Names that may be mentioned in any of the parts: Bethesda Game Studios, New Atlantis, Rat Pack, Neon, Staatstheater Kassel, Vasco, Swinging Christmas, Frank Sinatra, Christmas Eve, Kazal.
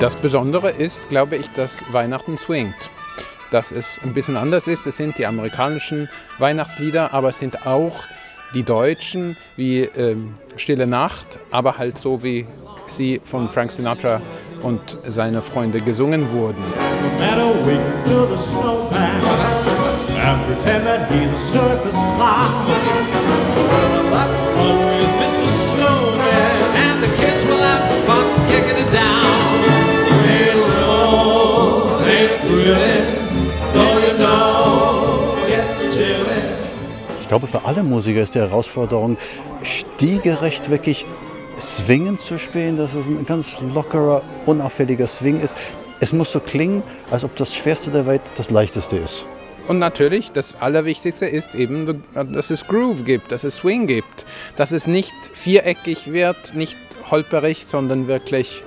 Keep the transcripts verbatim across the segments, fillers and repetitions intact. Das Besondere ist, glaube ich, dass Weihnachten swingt. Dass es ein bisschen anders ist. Es sind die amerikanischen Weihnachtslieder, aber es sind auch die deutschen, wie äh, Stille Nacht, aber halt so, wie sie von Frank Sinatra und seine Freunde gesungen wurden. Ich glaube, für alle Musiker ist die Herausforderung, stilgerecht wirklich Swingen zu spielen, dass es ein ganz lockerer, unauffälliger Swing ist. Es muss so klingen, als ob das Schwerste der Welt das Leichteste ist. Und natürlich, das Allerwichtigste ist eben, dass es Groove gibt, dass es Swing gibt. Dass es nicht viereckig wird, nicht holperig, sondern wirklich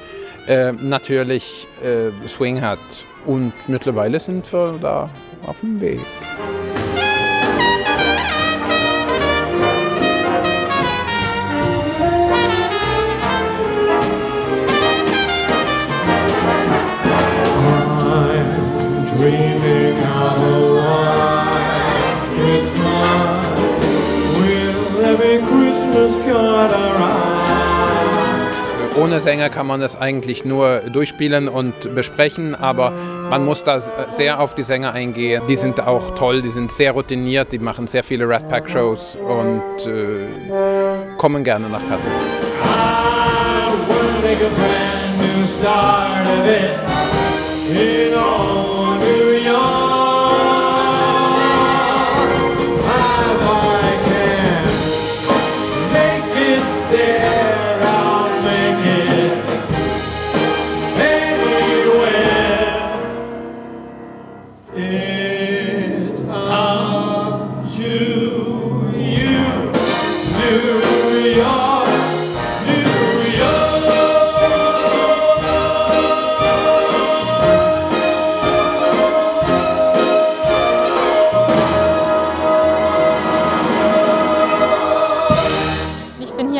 äh, natürlich äh, Swing hat. Und mittlerweile sind wir da auf dem Weg. Dreaming of a light Christmas, with every Christmas card around. Ohne Sänger kann man das eigentlich nur durchspielen und besprechen, aber man muss da sehr auf die Sänger eingehen. Die sind auch toll, die sind sehr routiniert, die machen sehr viele Rat Pack Shows und äh, kommen gerne nach Kassel. I will make a brand new start of it in all.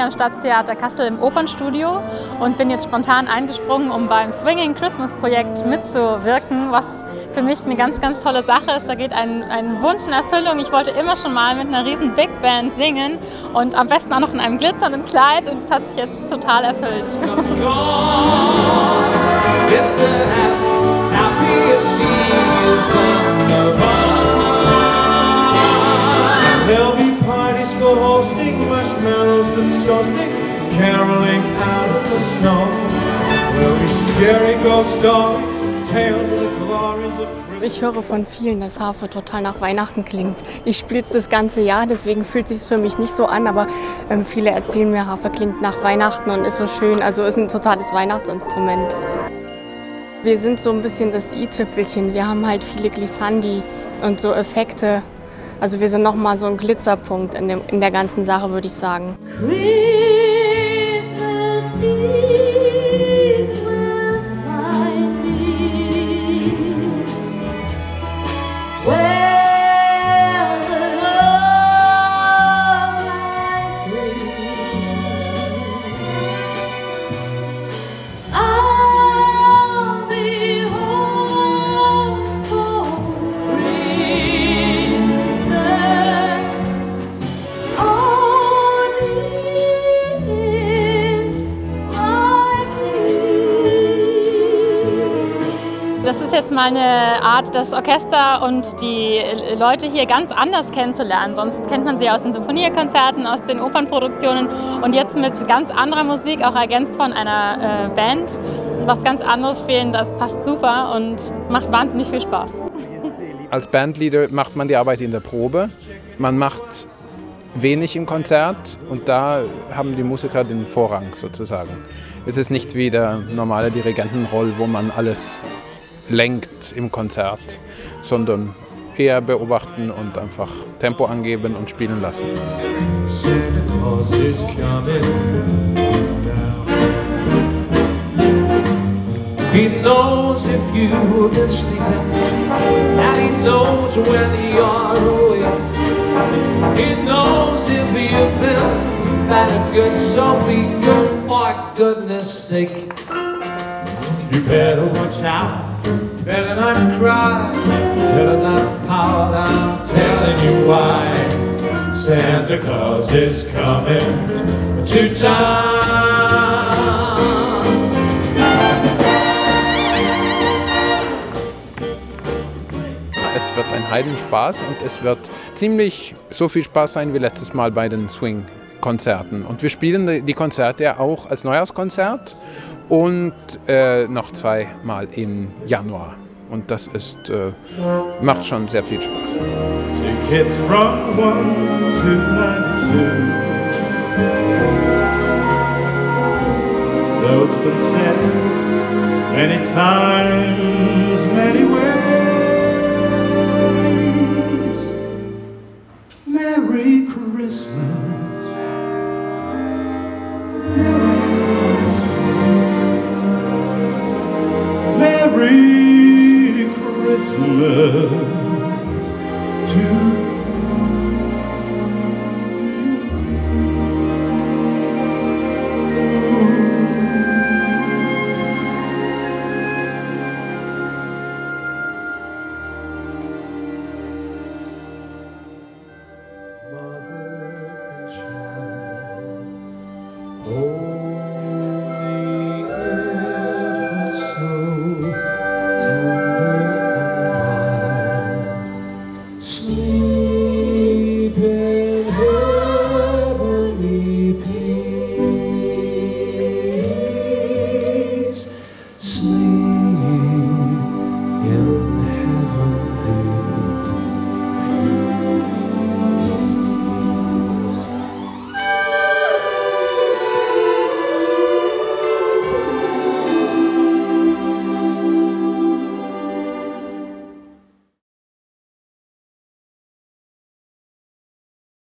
Am Staatstheater Kassel im Opernstudio und bin jetzt spontan eingesprungen, um beim Swinging Christmas Projekt mitzuwirken, was für mich eine ganz, ganz tolle Sache ist. Da geht ein, ein Wunsch in Erfüllung. Ich wollte immer schon mal mit einer riesen Big Band singen und am besten auch noch in einem glitzernden Kleid, und das hat sich jetzt total erfüllt. Caroling out of the snow. Ich höre von vielen, dass Harfe total nach Weihnachten klingt. Ich spiele es das ganze Jahr, deswegen fühlt es sich für mich nicht so an, aber ähm, viele erzählen mir, Harfe klingt nach Weihnachten und ist so schön, also ist ein totales Weihnachtsinstrument. Wir sind so ein bisschen das i-Tüpfelchen, wir haben halt viele Glissandi und so Effekte. Also wir sind nochmal so ein Glitzerpunkt in, dem, in der ganzen Sache, würde ich sagen. Christmas Eve will find me where the love light gleams. I'll be home for Christmas, only in my dreams. Das ist jetzt mal eine Art, das Orchester und die Leute hier ganz anders kennenzulernen. Sonst kennt man sie aus den Symphoniekonzerten, aus den Opernproduktionen, und jetzt mit ganz anderer Musik, auch ergänzt von einer äh, Band, was ganz anderes spielen, das passt super und macht wahnsinnig viel Spaß. Als Bandleader macht man die Arbeit in der Probe, man macht wenig im Konzert und da haben die Musiker den Vorrang sozusagen. Es ist nicht wie der normale Dirigentenroll, wo man alles lenkt im Konzert, sondern eher beobachten und einfach Tempo angeben und spielen lassen. He knows if you've been sleeping, and he knows when you're awake. He knows if you've been bad or good, so be good for goodness sake. You better watch out, better not cry, better not pout, I'm telling you why. Santa Claus is coming to town. Es wird ein Heidenspaß und es wird ziemlich so viel Spaß sein wie letztes Mal bei den Swing-Konzerten. Und wir spielen die Konzerte ja auch als Neujahrskonzert und äh, noch zweimal im Januar. Und das ist, äh, macht schon sehr viel Spaß. Merry Christmas.